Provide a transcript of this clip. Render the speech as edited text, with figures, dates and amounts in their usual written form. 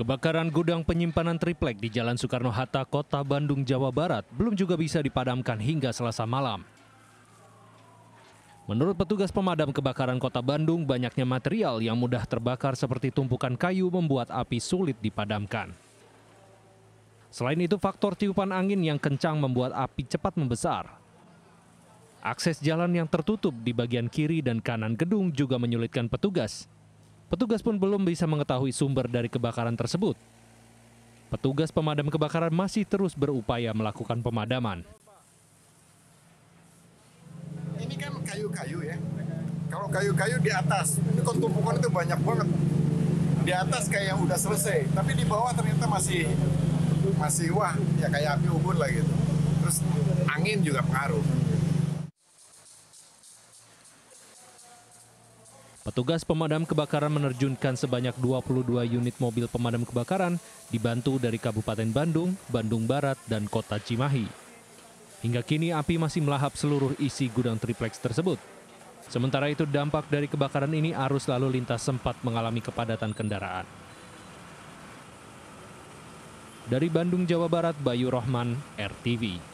Kebakaran gudang penyimpanan triplek di Jalan Soekarno-Hatta, Kota Bandung, Jawa Barat belum juga bisa dipadamkan hingga Selasa malam. Menurut petugas pemadam kebakaran Kota Bandung, banyaknya material yang mudah terbakar seperti tumpukan kayu membuat api sulit dipadamkan. Selain itu, faktor tiupan angin yang kencang membuat api cepat membesar. Akses jalan yang tertutup di bagian kiri dan kanan gedung juga menyulitkan petugas. Petugas pun belum bisa mengetahui sumber dari kebakaran tersebut. Petugas pemadam kebakaran masih terus berupaya melakukan pemadaman. Ini kan kayu-kayu ya. Kalau kayu-kayu di atas, ini tumpukan itu banyak banget. Di atas kayak udah selesai, tapi di bawah ternyata masih wah, ya kayak api unggun lah gitu. Terus angin juga pengaruh. Petugas pemadam kebakaran menerjunkan sebanyak 22 unit mobil pemadam kebakaran dibantu dari Kabupaten Bandung, Bandung Barat, dan Kota Cimahi. Hingga kini api masih melahap seluruh isi gudang tripleks tersebut. Sementara itu dampak dari kebakaran ini arus lalu lintas sempat mengalami kepadatan kendaraan. Dari Bandung, Jawa Barat, Bayu Rohman, RTV.